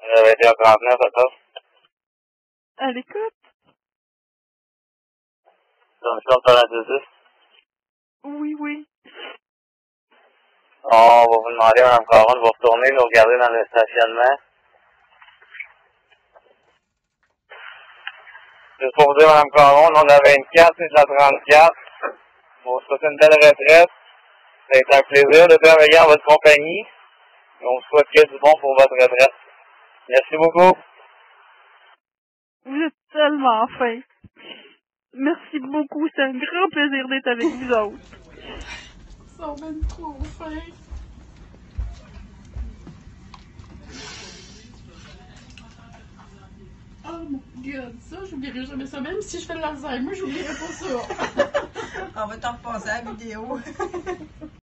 Vediamo la mia foto. Alicat? Donc j'entends la deuxième. Oui, oui. Oh, vous vous demandez, Mme Caron, de vous retourner, nous regarder dans le stationnement. Juste pour vous dire, Mme Caron, on a 24, c'est de la 34. Vous souhaitez une belle retraite. C'est un plaisir de travailler en votre compagnie. On vous souhaite que du bon pour votre retraite. Merci beaucoup. Vous êtes tellement fin. Merci beaucoup, c'est un grand plaisir d'être avec vous autres. Ils sont même trop fins. Oh mon God, ça, j'oublierai jamais ça. Même si je fais de l'Alzheimer, j'oublierai pas ça. On va t'en repasser à la vidéo.